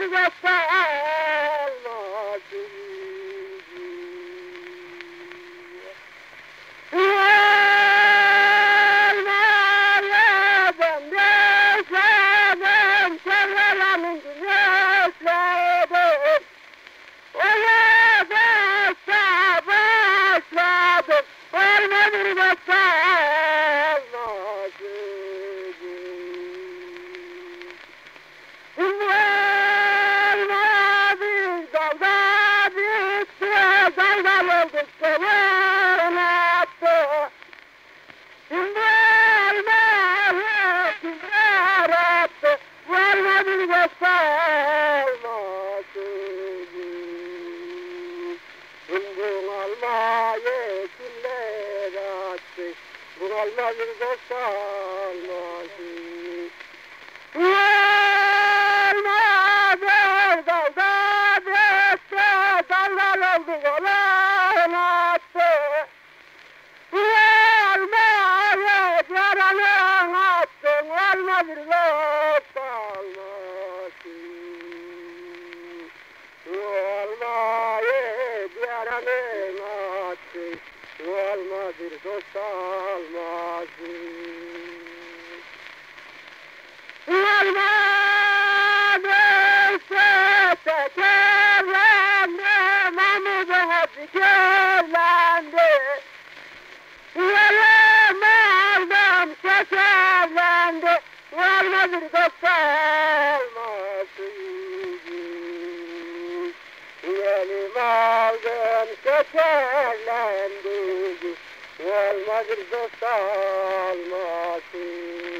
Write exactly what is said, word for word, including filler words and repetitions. bir yasalla Altyazı M.K.